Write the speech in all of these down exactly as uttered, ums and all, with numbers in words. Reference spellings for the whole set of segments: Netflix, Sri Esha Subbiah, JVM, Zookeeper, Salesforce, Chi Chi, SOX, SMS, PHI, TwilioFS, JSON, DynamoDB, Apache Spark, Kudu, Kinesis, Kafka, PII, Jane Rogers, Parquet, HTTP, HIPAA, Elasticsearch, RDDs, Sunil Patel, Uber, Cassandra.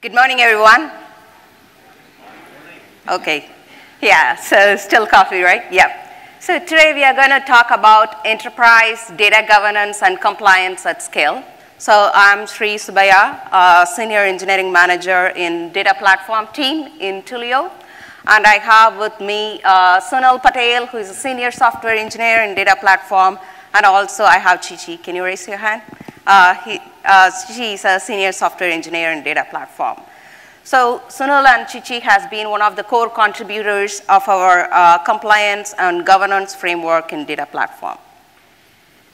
Good morning, everyone. Okay. Yeah, so still coffee, right? Yeah. So today we are going to talk about enterprise data governance and compliance at scale. So I'm Sri Esha Subbiah, uh, Senior Engineering Manager in Data Platform Team in Twilio. And I have with me uh, Sunil Patel, who is a Senior Software Engineer in Data Platform. And also I have Chi Chi. Can you raise your hand? Uh, he, uh, she is a senior software engineer in data platform. So Sunil and Chi Chi has been one of the core contributors of our uh, compliance and governance framework in data platform.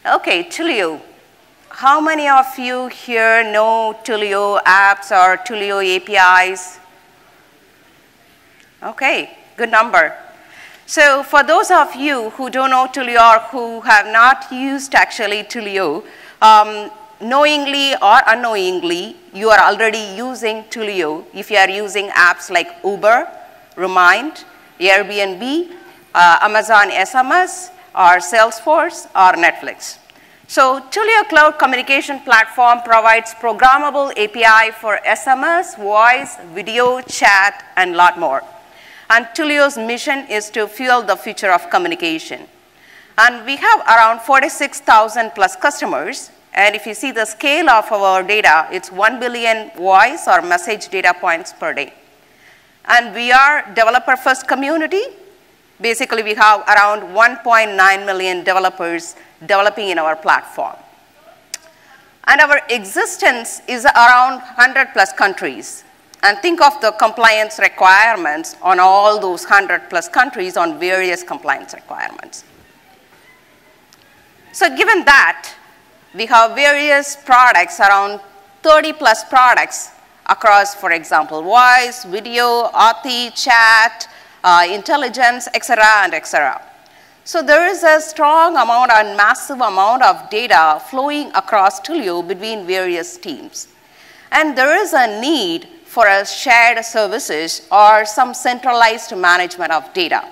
Okay, Twilio. How many of you here know Twilio apps or Twilio A P Is? Okay, good number. So for those of you who don't know Twilio or who have not used actually Twilio, um, knowingly or unknowingly, you are already using Twilio if you are using apps like Uber, Remind, Airbnb, uh, Amazon S M S, or Salesforce, or Netflix. So Twilio Cloud Communication Platform provides programmable A P I for S M S, voice, video, chat, and a lot more. And Twilio's mission is to fuel the future of communication. And we have around forty-six thousand plus customers. And if you see the scale of our data, it's one billion voice or message data points per day. And we are developer-first community. Basically, we have around one point nine million developers developing in our platform. And our existence is around one hundred plus countries. And think of the compliance requirements on all those one hundred plus countries on various compliance requirements. So given that, we have various products, around thirty plus products across, for example, voice, video, A U T I, chat, uh, intelligence, et cetera, and et cetera. So there is a strong amount and massive amount of data flowing across Twilio between various teams. And there is a need for a shared services or some centralized management of data.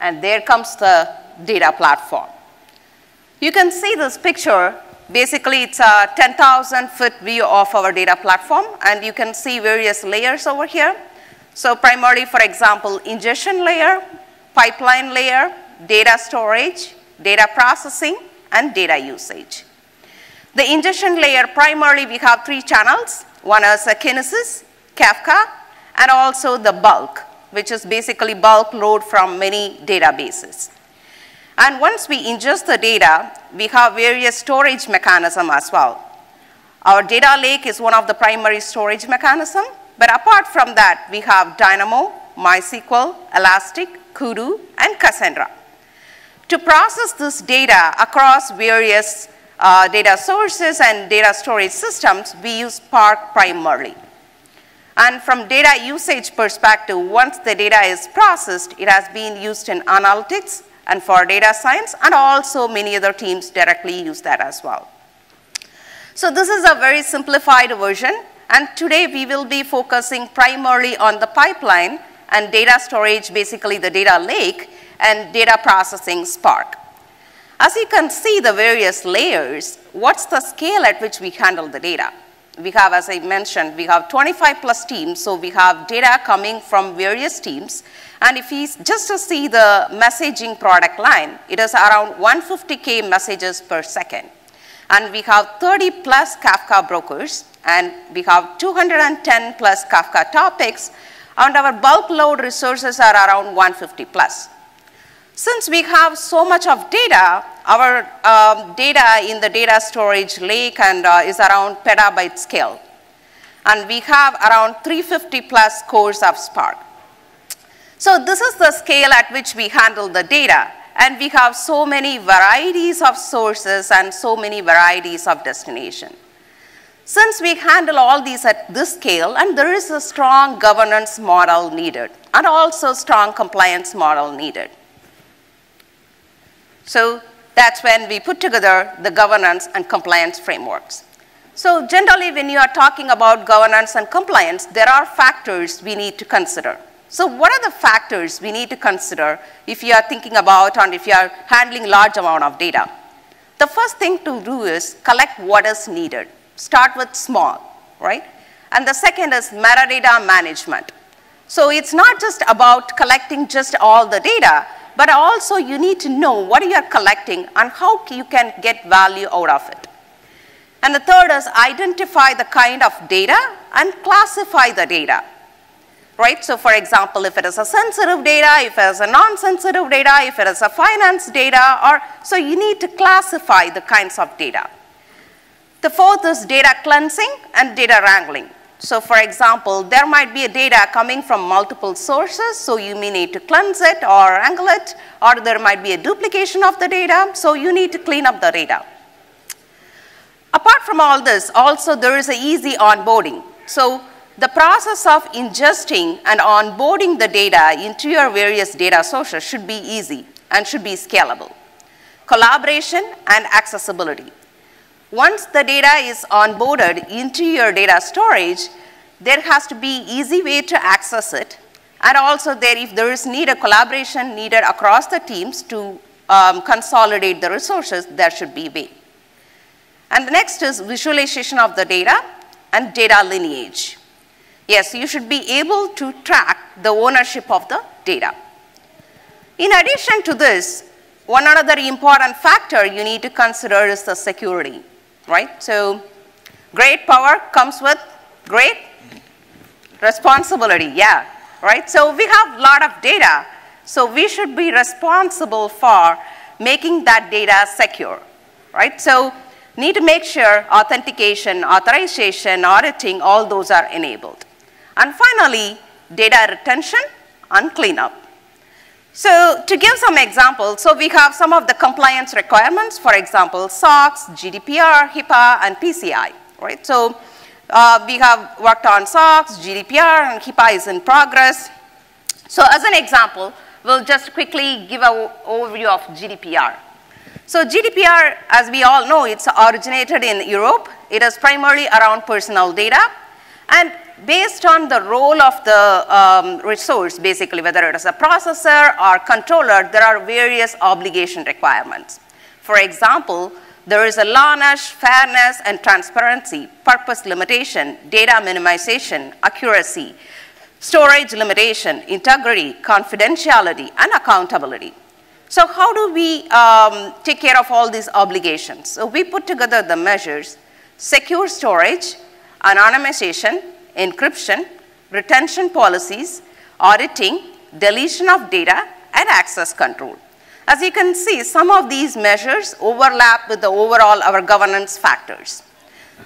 And there comes the data platform. You can see this picture. Basically, it's a ten thousand foot view of our data platform, and you can see various layers over here. So primarily, for example, ingestion layer, pipeline layer, data storage, data processing, and data usage. The ingestion layer, primarily, we have three channels. One is a Kinesis, Kafka, and also the bulk, which is basically bulk load from many databases. And once we ingest the data, we have various storage mechanisms as well. Our data lake is one of the primary storage mechanisms, but apart from that, we have Dynamo, MySQL, Elastic, Kudu, and Cassandra. To process this data across various uh, data sources and data storage systems, we use Spark primarily. And from data usage perspective, once the data is processed, it has been used in analytics, and for data science, and also many other teams directly use that as well. So this is a very simplified version, and today we will be focusing primarily on the pipeline and data storage, basically the data lake, and data processing Spark. As you can see the various layers, what's the scale at which we handle the data? We have, as I mentioned, we have twenty-five plus teams, so we have data coming from various teams. And if you just to see the messaging product line, it is around one hundred fifty K messages per second. And we have thirty plus Kafka brokers, and we have two hundred ten plus Kafka topics, and our bulk load resources are around one hundred fifty plus. Since we have so much of data, our um, data in the data storage lake and uh, is around petabyte scale. And we have around three hundred fifty plus cores of Spark. So this is the scale at which we handle the data, and we have so many varieties of sources and so many varieties of destination. Since we handle all these at this scale, and there is a strong governance model needed, and also strong compliance model needed. So that's when we put together the governance and compliance frameworks. So generally, when you are talking about governance and compliance, there are factors we need to consider. So what are the factors we need to consider if you are thinking about and if you are handling large amount of data? The first thing to do is collect what is needed. Start with small, right? And the second is metadata management. So it's not just about collecting just all the data, but also you need to know what you are collecting and how you can get value out of it. And the third is identify the kind of data and classify the data. Right? So for example, if it is a sensitive data, if it is a non-sensitive data, if it is a finance data, or so you need to classify the kinds of data. The fourth is data cleansing and data wrangling. So for example, there might be a data coming from multiple sources, so you may need to cleanse it or wrangle it, or there might be a duplication of the data, so you need to clean up the data. Apart from all this, also there is an easy onboarding. So the process of ingesting and onboarding the data into your various data sources should be easy and should be scalable. Collaboration and accessibility. Once the data is onboarded into your data storage, there has to be easy way to access it. And also there, if there is need a collaboration needed across the teams to um, consolidate the resources, there should be way. And the next is visualization of the data and data lineage. Yes, you should be able to track the ownership of the data. In addition to this, one other important factor you need to consider is the security, right? So great power comes with great responsibility, yeah, right? So we have a lot of data, so we should be responsible for making that data secure, right? So need to make sure authentication, authorization, auditing, all those are enabled. And finally, data retention and cleanup. So to give some examples, so we have some of the compliance requirements, for example, SOX, G D P R, HIPAA, and P C I, right? So uh, we have worked on SOX, G D P R, and HIPAA is in progress. So as an example, we'll just quickly give an overview of G D P R. So G D P R, as we all know, it's originated in Europe. It is primarily around personal data. And based on the role of the um, resource, basically, whether it is a processor or controller, there are various obligation requirements. For example, there is a lawness, fairness, and transparency, purpose limitation, data minimization, accuracy, storage limitation, integrity, confidentiality, and accountability. So how do we um, take care of all these obligations? So we put together the measures: secure storage, anonymization, encryption, retention policies, auditing, deletion of data, and access control. As you can see, some of these measures overlap with the overall our governance factors.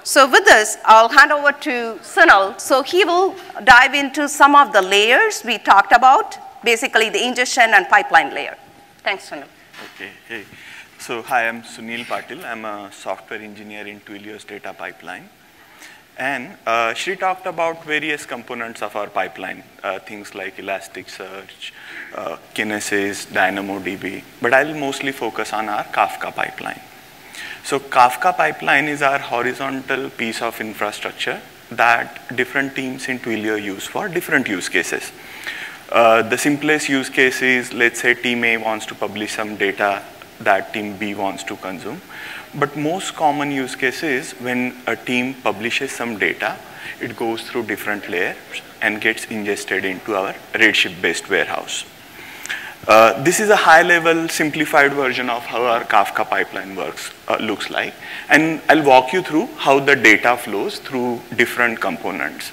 So with this, I'll hand over to Sunil. So he will dive into some of the layers we talked about, basically the ingestion and pipeline layer. Thanks, Sunil. Okay. Hey. So hi, I'm Sunil Patel. I'm a software engineer in Twilio's data pipeline. And uh, she talked about various components of our pipeline, uh, things like Elasticsearch, uh, Kinesis, DynamoDB. But I'll mostly focus on our Kafka pipeline. So Kafka pipeline is our horizontal piece of infrastructure that different teams in Twilio use for different use cases. Uh, the simplest use case is, let's say team A wants to publish some data that team B wants to consume. But most common use case is when a team publishes some data, it goes through different layers and gets ingested into our Redshift-based warehouse. Uh, this is a high-level, simplified version of how our Kafka pipeline works, uh, looks like. And I'll walk you through how the data flows through different components.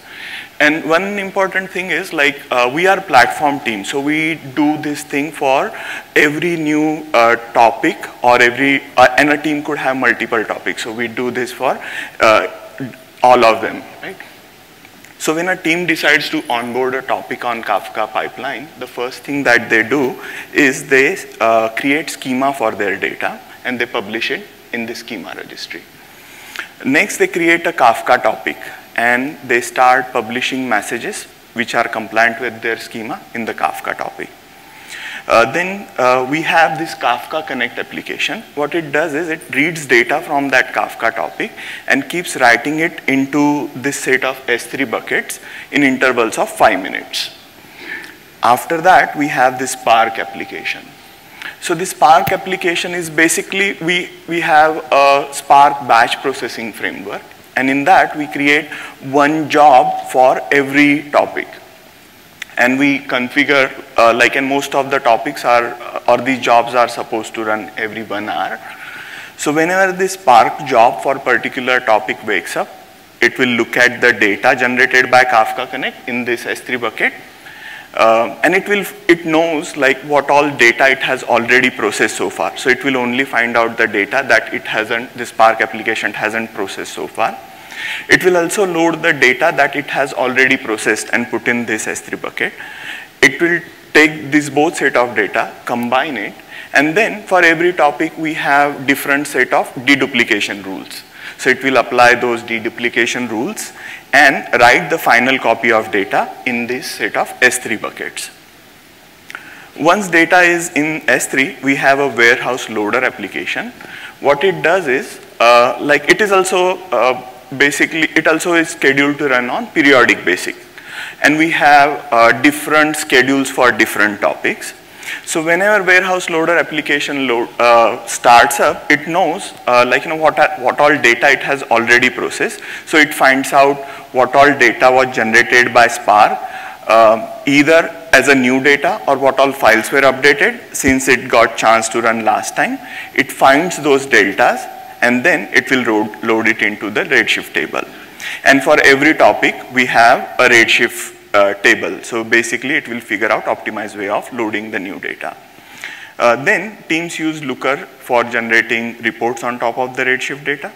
And one important thing is, like, uh, we are a platform team, so we do this thing for every new uh, topic or every, uh, and a team could have multiple topics, so we do this for uh, all of them, right? So when a team decides to onboard a topic on Kafka pipeline, the first thing that they do is they uh, create schema for their data, and they publish it in the schema registry. Next, they create a Kafka topic, and they start publishing messages which are compliant with their schema in the Kafka topic. Uh, then uh, we have this Kafka Connect application. What it does is it reads data from that Kafka topic and keeps writing it into this set of S three buckets in intervals of five minutes. After that, we have this Spark application. So this Spark application is basically, we, we have a Spark batch processing framework And in that, we create one job for every topic. And we configure, uh, like, and most of the topics are, or these jobs are supposed to run every one hour. So whenever this Spark job for a particular topic wakes up, it will look at the data generated by Kafka Connect in this S three bucket. Uh, and it will, it knows like what all data it has already processed so far. So it will only find out the data that it hasn't, the Spark application hasn't processed so far. It will also load the data that it has already processed and put in this S three bucket. It will take this both set of data, combine it, and then for every topic we have different set of deduplication rules. So it will apply those deduplication rules and write the final copy of data in this set of S three buckets. Once data is in S three, we have a warehouse loader application. What it does is, uh, like it is also uh, basically, it also is scheduled to run on periodic basis. And we have uh, different schedules for different topics. So whenever warehouse loader application load, uh, starts up, it knows uh, like you know what are, what all data it has already processed. So it finds out what all data was generated by Spark, uh, either as a new data or what all files were updated since it got chance to run last time. It finds those deltas and then it will load, load it into the Redshift table. And for every topic, we have a Redshift Uh, table. So basically, it will figure out optimized way of loading the new data. Uh, then teams use Looker for generating reports on top of the Redshift data.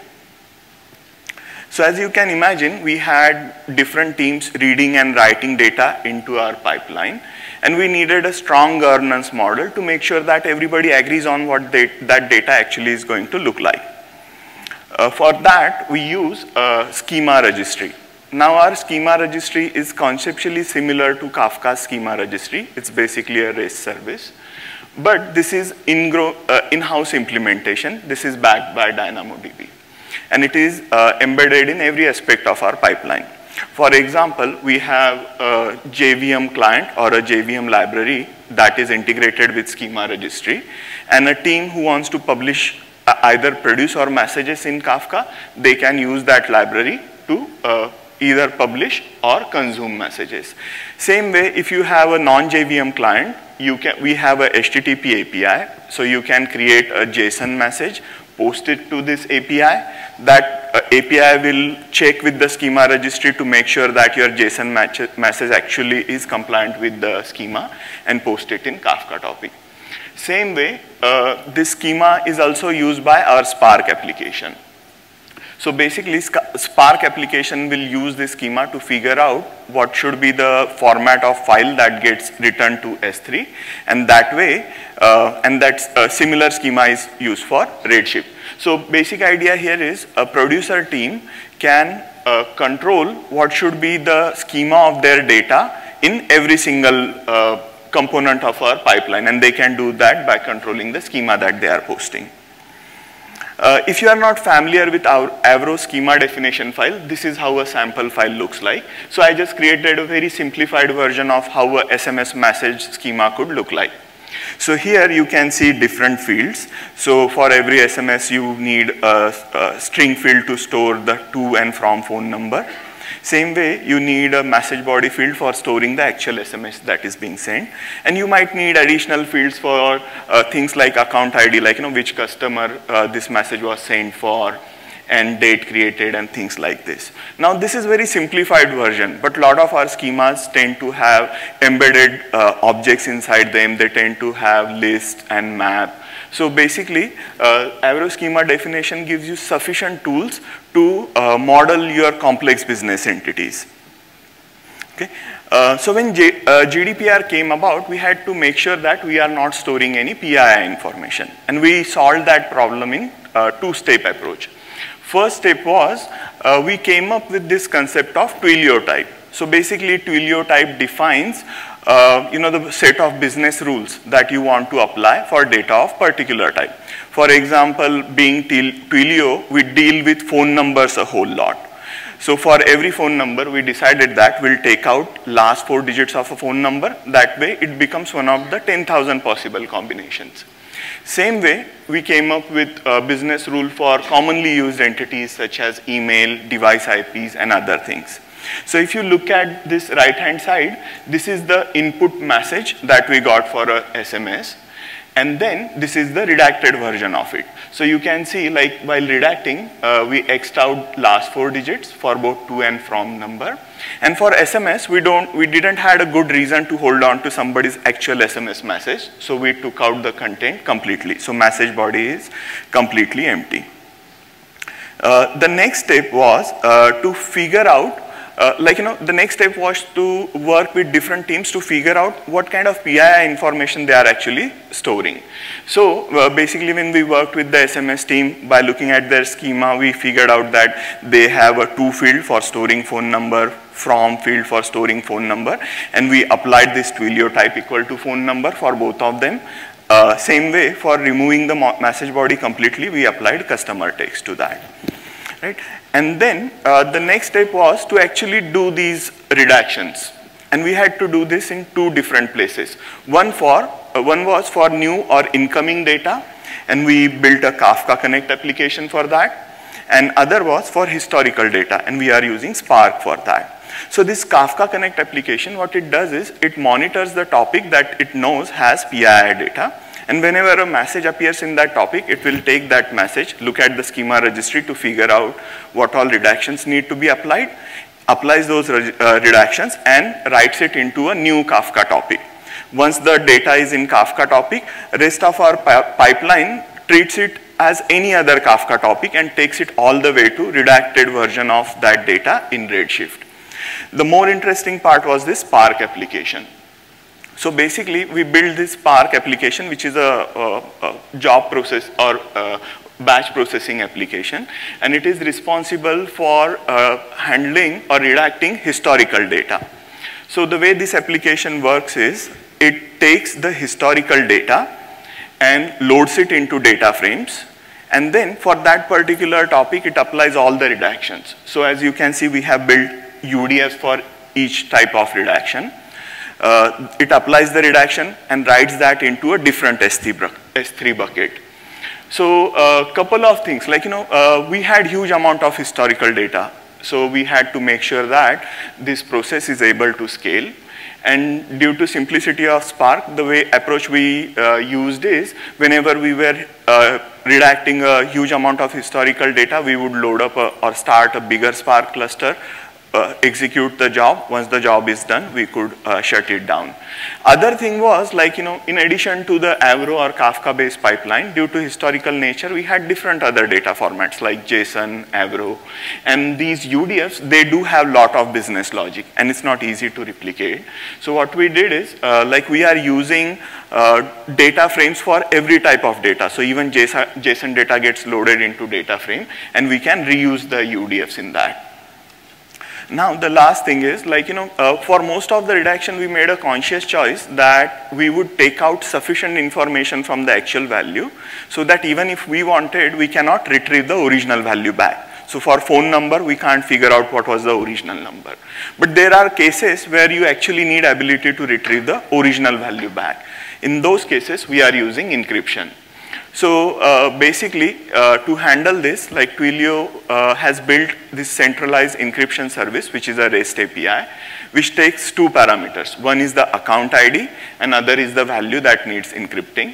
So as you can imagine, we had different teams reading and writing data into our pipeline, and we needed a strong governance model to make sure that everybody agrees on what they, that data actually is going to look like. Uh, for that, we use a schema registry. Now our schema registry is conceptually similar to Kafka's schema registry. It's basically a REST service. But this is in-house implementation. This is backed by DynamoDB. And it is uh, embedded in every aspect of our pipeline. For example, we have a J V M client or a J V M library that is integrated with schema registry. And a team who wants to publish uh, either produce or messages in Kafka, they can use that library to uh, either publish or consume messages. Same way, if you have a non-J V M client, you can, we have a H T T P A P I, so you can create a JSON message, post it to this A P I. That uh, A P I will check with the schema registry to make sure that your JSON message actually is compliant with the schema and post it in Kafka topic. Same way, uh, this schema is also used by our Spark application. So basically, Spark application will use this schema to figure out what should be the format of file that gets returned to S three, and that way, uh, and that's a similar schema is used for Redshift. So basic idea here is a producer team can uh, control what should be the schema of their data in every single uh, component of our pipeline, and they can do that by controlling the schema that they are posting. Uh, if you are not familiar with our Avro schema definition file, this is how a sample file looks like. So I just created a very simplified version of how a S M S message schema could look like. So here you can see different fields. So for every S M S, you need a, a string field to store the to and from phone number. Same way, you need a message body field for storing the actual S M S that is being sent. And you might need additional fields for uh, things like account I D, like you know which customer uh, this message was sent for, and date created, and things like this. Now, this is very simplified version, but a lot of our schemas tend to have embedded uh, objects inside them. They tend to have list and map. So basically, uh, Avro schema definition gives you sufficient tools to uh, model your complex business entities. Okay. Uh, so when G uh, G D P R came about, we had to make sure that we are not storing any P I I information. And we solved that problem in uh, two-step approach. First step was uh, we came up with this concept of Twilio type. So basically, Twilio type defines Uh, you know, the set of business rules that you want to apply for data of particular type. For example, being Twilio, we deal with phone numbers a whole lot. So for every phone number, we decided that we'll take out last four digits of a phone number. That way, it becomes one of the ten thousand possible combinations. Same way, we came up with a business rule for commonly used entities such as email, device I Ps, and other things. So if you look at this right-hand side, this is the input message that we got for a S M S. And then this is the redacted version of it. So you can see, like, while redacting, uh, we X'd out last four digits for both to and from number. And for S M S, we don't, we didn't had a good reason to hold on to somebody's actual S M S message, so we took out the content completely. So message body is completely empty. Uh, the next step was uh, to figure out Uh, like, you know, the next step was to work with different teams to figure out what kind of P I I information they are actually storing. So, uh, basically, when we worked with the S M S team, by looking at their schema, we figured out that they have a to field for storing phone number, from field for storing phone number, and we applied this Twilio type equal to phone number for both of them. Uh, same way, for removing the message body completely, we applied customer text to that. Right? And then uh, the next step was to actually do these redactions. And we had to do this in two different places. One, for, uh, one was for new or incoming data, and we built a Kafka Connect application for that. And other was for historical data, and we are using Spark for that. So this Kafka Connect application, what it does is it monitors the topic that it knows has P I I data. And whenever a message appears in that topic, it will take that message, look at the schema registry to figure out what all redactions need to be applied, applies those uh, redactions, and writes it into a new Kafka topic. Once the data is in Kafka topic, rest of our pi- pipeline treats it as any other Kafka topic and takes it all the way to redacted version of that data in Redshift. The more interesting part was this Spark application. So basically, we built this Spark application, which is a, a, a job process or batch processing application, and it is responsible for uh, handling or redacting historical data. So the way this application works is it takes the historical data and loads it into data frames, and then for that particular topic, it applies all the redactions. So as you can see, we have built U D Fs for each type of redaction. Uh, it applies the redaction and writes that into a different S three bucket. So a uh, couple of things, like, you know, uh, we had huge amount of historical data. So we had to make sure that this process is able to scale. And due to simplicity of Spark, the way approach we uh, used is whenever we were uh, redacting a huge amount of historical data, we would load up a, or start a bigger Spark cluster, Uh, execute the job. Once the job is done, we could uh, shut it down. Other thing was, like, you know, in addition to the Avro or Kafka-based pipeline, due to historical nature, we had different other data formats like JSON, Avro. And these U D Fs, they do have a lot of business logic, and it's not easy to replicate. So what we did is, uh, like, we are using uh, data frames for every type of data. So even JSON data gets loaded into data frame, and we can reuse the U D Fs in that. Now, the last thing is, like, you know, uh, for most of the redaction, we made a conscious choice that we would take out sufficient information from the actual value so that even if we wanted, we cannot retrieve the original value back. So for phone number, we can't figure out what was the original number. But there are cases where you actually need ability to retrieve the original value back. In those cases, we are using encryption. So uh, basically, uh, to handle this, like, Twilio uh, has built this centralized encryption service, which is a REST A P I, which takes two parameters. One is the account I D, and other is the value that needs encrypting.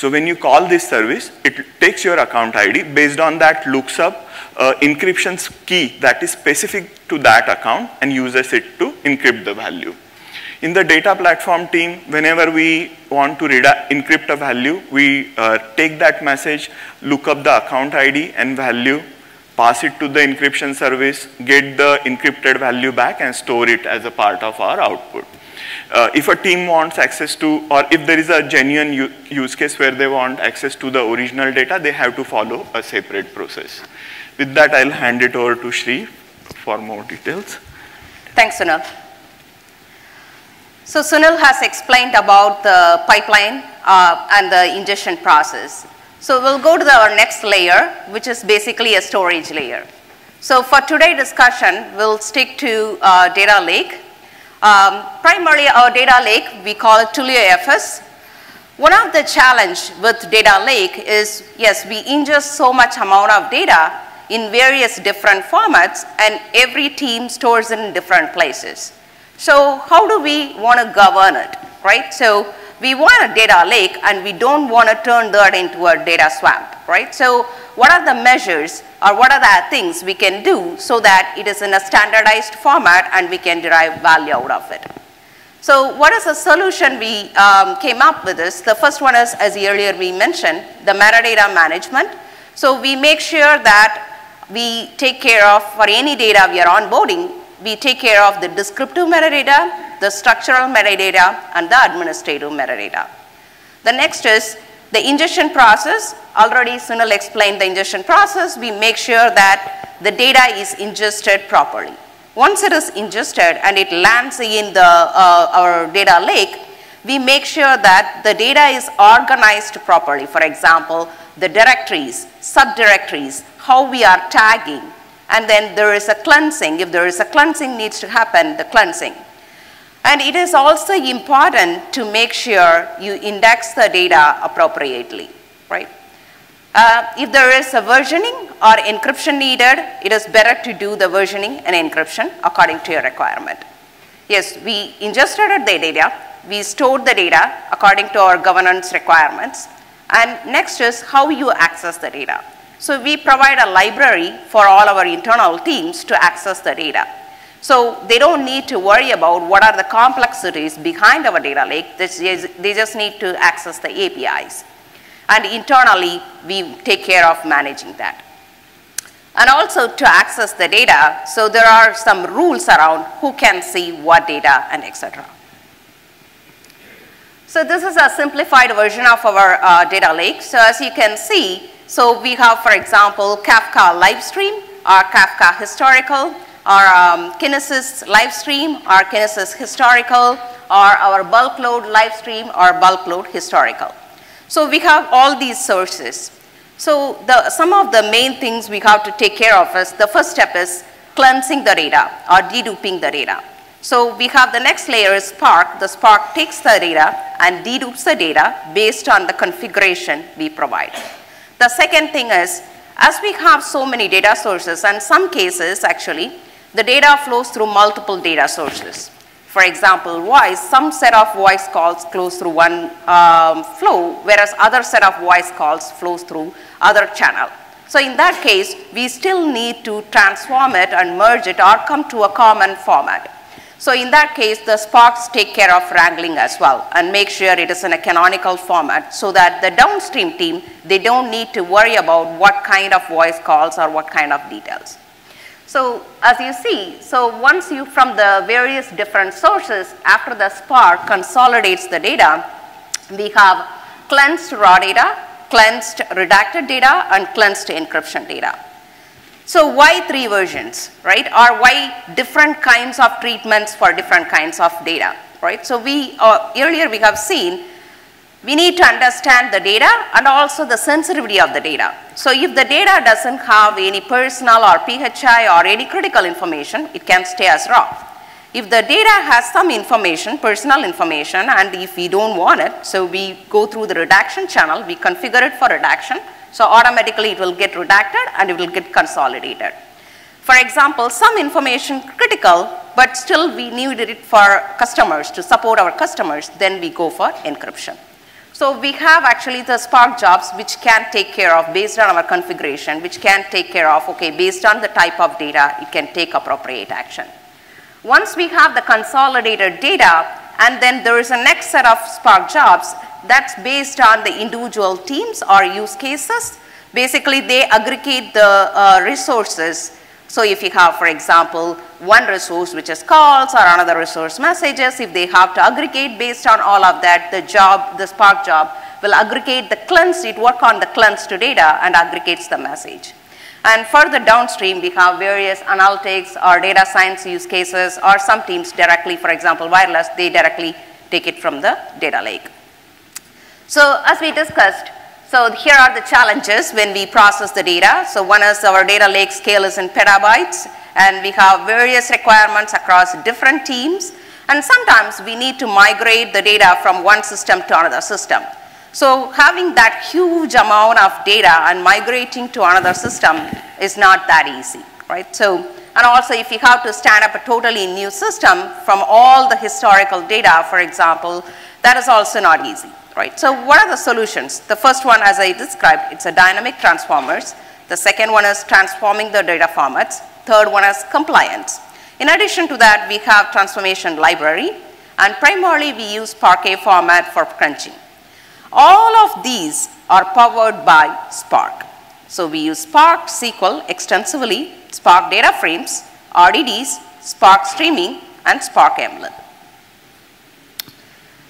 So when you call this service, it takes your account I D, based on that looks up uh, encryption key that is specific to that account and uses it to encrypt the value. In the data platform team, whenever we want to encrypt a value, we uh, take that message, look up the account I D and value, pass it to the encryption service, get the encrypted value back, and store it as a part of our output. Uh, if a team wants access to, or if there is a genuine u use case where they want access to the original data, they have to follow a separate process. With that, I'll hand it over to Sri for more details. Thanks, Sunil. So Sunil has explained about the pipeline uh, and the ingestion process. So we'll go to the, our next layer, which is basically a storage layer. So for today's discussion, we'll stick to uh, data lake. Um, primarily, our data lake, we call it TwilioFS. One of the challenges with data lake is, yes, we ingest so much amount of data in various different formats, and every team stores it in different places. So how do we want to govern it, right? So we want a data lake, and we don't want to turn that into a data swamp, right? So what are the measures, or what are the things we can do so that it is in a standardized format and we can derive value out of it? So what is the solution we um, came up with is, the first one is, as earlier we mentioned, the metadata management. So we make sure that we take care of, for any data we are onboarding, we take care of the descriptive metadata, the structural metadata, and the administrative metadata. The next is the ingestion process. Already Sunil explained the ingestion process. We make sure that the data is ingested properly. Once it is ingested and it lands in the, uh, our data lake, we make sure that the data is organized properly. For example, the directories, subdirectories, how we are tagging, and then there is a cleansing. If there is a cleansing needs to happen, the cleansing. And it is also important to make sure you index the data appropriately, right? Uh, if there is a versioning or encryption needed, it is better to do the versioning and encryption according to your requirement. Yes, we ingested the data, we stored the data according to our governance requirements, and next is how you access the data. So we provide a library for all our internal teams to access the data. So they don't need to worry about what are the complexities behind our data lake. They just need to access the A P Is. And internally, we take care of managing that. And also to access the data, so there are some rules around who can see what data and et cetera. So this is a simplified version of our uh, data lake. So as you can see, so we have, for example, Kafka Livestream, or Kafka Historical, or um, Kinesis Livestream, or Kinesis Historical, or our Bulk Load Livestream, or Bulk Load Historical. So we have all these sources. So the, some of the main things we have to take care of is, the first step is cleansing the data or deduping the data. So we have the next layer is Spark. The Spark takes the data and dedupes the data based on the configuration we provide. The second thing is, as we have so many data sources, and some cases actually, the data flows through multiple data sources. For example, voice, some set of voice calls flows through one um, flow, whereas other set of voice calls flows through other channel. So in that case, we still need to transform it and merge it or come to a common format. So in that case, the Sparks take care of wrangling as well and make sure it is in a canonical format so that the downstream team, they don't need to worry about what kind of voice calls or what kind of details. So as you see, so once you from the various different sources, after the Spark consolidates the data, we have cleansed raw data, cleansed redacted data, and cleansed encryption data. So why three versions, right? Or why different kinds of treatments for different kinds of data, right? So we, uh, earlier we have seen, we need to understand the data and also the sensitivity of the data. So if the data doesn't have any personal or P H I or any critical information, it can stay as raw. If the data has some information, personal information, and if we don't want it, so we go through the redaction channel, we configure it for redaction, so automatically it will get redacted and it will get consolidated. For example, some information critical, but still we needed it for customers, to support our customers, then we go for encryption. So we have actually the Spark jobs which can take care of, based on our configuration, which can take care of, okay, based on the type of data, it can take appropriate action. Once we have the consolidated data, and then there is a next set of Spark jobs that's based on the individual teams or use cases. Basically, they aggregate the uh, resources. So if you have, for example, one resource which is calls or another resource messages, if they have to aggregate based on all of that, the job, the Spark job will aggregate the cleansed, it work on the cleansed data and aggregates the message. And further downstream, we have various analytics or data science use cases, or some teams directly, for example, wireless, they directly take it from the data lake. So as we discussed, so here are the challenges when we process the data. So one is our data lake scale is in petabytes, and we have various requirements across different teams. And sometimes we need to migrate the data from one system to another system. So having that huge amount of data and migrating to another system is not that easy, right? So, and also if you have to stand up a totally new system from all the historical data, for example, that is also not easy, right? So what are the solutions? The first one, as I described, it's a dynamic transformers. The second one is transforming the data formats. Third one is compliance. In addition to that, we have transformation library, and primarily we use Parquet format for crunching. All of these are powered by Spark. So we use Spark S Q L extensively, Spark data frames, R D Ds, Spark streaming, and Spark Mlib.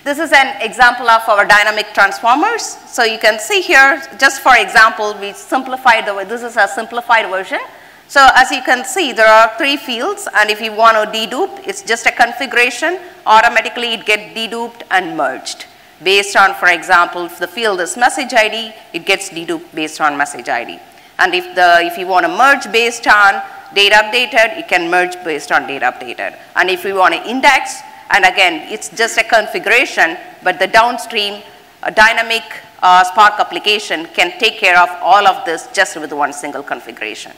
This is an example of our dynamic transformers. So you can see here, just for example, we simplified the, this is a simplified version. So as you can see, there are three fields, and if you want to dedupe, it's just a configuration, automatically it gets deduped and merged. Based on, for example, if the field is message I D, it gets deduped based on message I D. And if, the, if you want to merge based on data updated, it can merge based on data updated. And if you want to index, and again, it's just a configuration, but the downstream uh, dynamic uh, Spark application can take care of all of this just with one single configuration.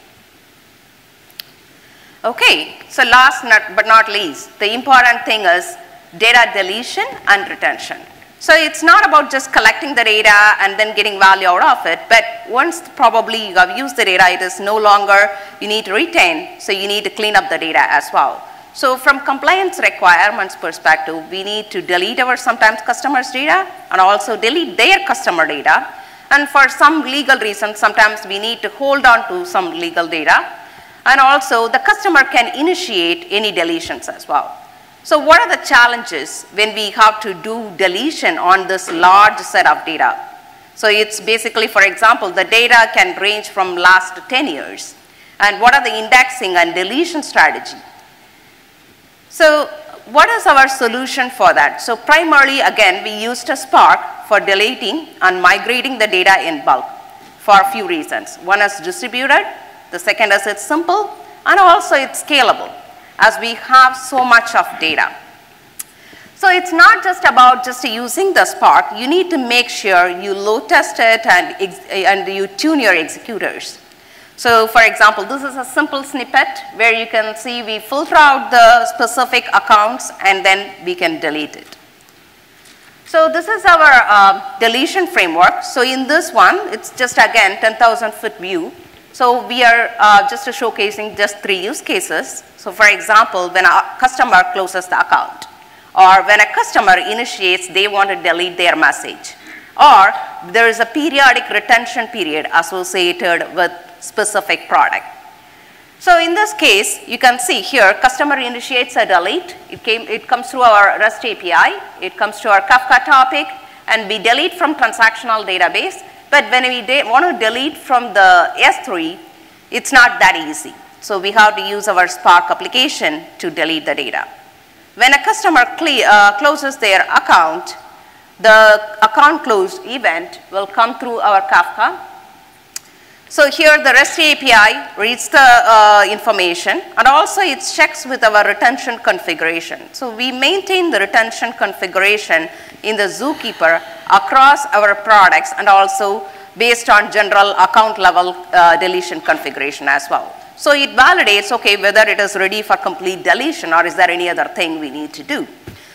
Okay, so last not, but not least, the important thing is data deletion and retention. So it's not about just collecting the data and then getting value out of it, but once probably you have used the data, it is no longer, you need to retain, so you need to clean up the data as well. So from compliance requirements perspective, we need to delete our sometimes customers' data and also delete their customer data. And for some legal reasons, sometimes we need to hold on to some legal data. And also the customer can initiate any deletions as well. So what are the challenges when we have to do deletion on this large set of data? So it's basically, for example, the data can range from last ten years. And what are the indexing and deletion strategy? So what is our solution for that? So primarily, again, we used a Spark for deleting and migrating the data in bulk for a few reasons. One is distributed, the second is it's simple, and also it's scalable, as we have so much of data. So it's not just about just using the Spark. You need to make sure you load test it and, and you tune your executors. So for example, this is a simple snippet where you can see we filter out the specific accounts and then we can delete it. So this is our uh, deletion framework. So in this one, it's just again ten thousand foot view. So we are uh, just showcasing just three use cases. So for example, when a customer closes the account, or when a customer initiates, they want to delete their message, or there is a periodic retention period associated with specific product. So in this case, you can see here, customer initiates a delete. It, came, it comes through our REST A P I. It comes to our Kafka topic, and we delete from transactional database. But when we want to delete from the S three, it's not that easy. So we have to use our Spark application to delete the data. When a customer uh, closes their account, the account closed event will come through our Kafka. So here the REST A P I reads the uh, information, and also it checks with our retention configuration. So we maintain the retention configuration in the Zookeeper across our products, and also based on general account level uh, deletion configuration as well. So it validates, okay, whether it is ready for complete deletion or is there any other thing we need to do.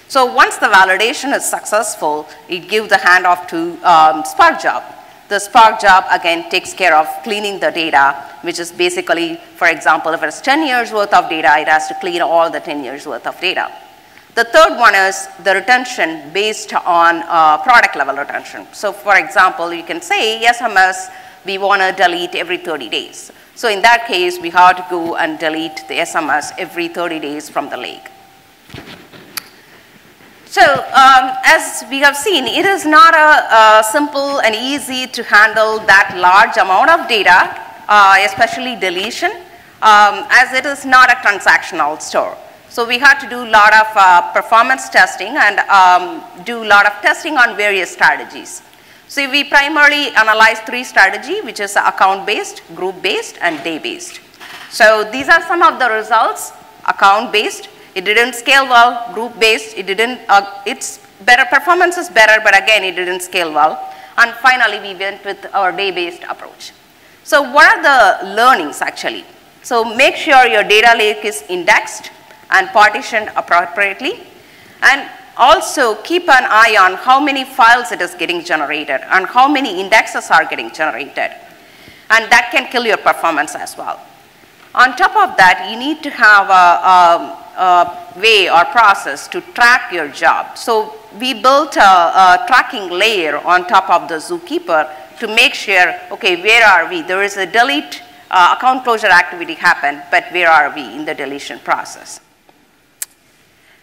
So once the validation is successful, it gives the handoff to um, Spark job. The Spark job again takes care of cleaning the data, which is basically, for example, if it's ten years worth of data, it has to clean all the ten years worth of data. The third one is the retention based on uh, product level retention. So for example, you can say S M S, we want to delete every thirty days. So in that case, we have to go and delete the S M S every thirty days from the lake. So um, as we have seen, it is not a, a simple and easy to handle that large amount of data, uh, especially deletion, um, as it is not a transactional store. So we had to do a lot of uh, performance testing and um, do a lot of testing on various strategies. So we primarily analyze three strategies, which is account-based, group-based, and day-based. So these are some of the results. Account-based, it didn't scale well. Group-based, it didn't, uh, it's better, performance is better, but again, it didn't scale well. And finally, we went with our day-based approach. So what are the learnings, actually? So make sure your data lake is indexed and partitioned appropriately. And also keep an eye on how many files it is getting generated and how many indexes are getting generated. And that can kill your performance as well. On top of that, you need to have a, a, a way or process to track your job. So we built a, a tracking layer on top of the Zookeeper to make sure, okay, where are we? There is a delete, uh, account closure activity happened, but where are we in the deletion process?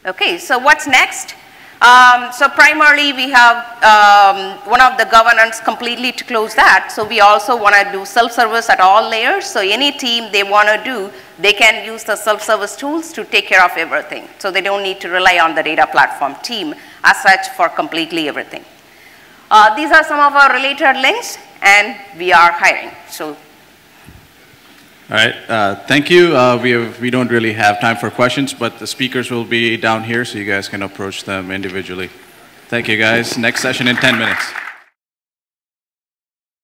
Okay, so what's next? Um, so primarily we have um, one of the governance completely to close that. So we also want to do self-service at all layers. So any team they want to do, they can use the self-service tools to take care of everything. So they don't need to rely on the data platform team as such for completely everything. Uh, these are some of our related links, and we are hiring. So. All right, uh, thank you. Uh, we, have, we don't really have time for questions, but the speakers will be down here so you guys can approach them individually. Thank you guys. Next session in ten minutes.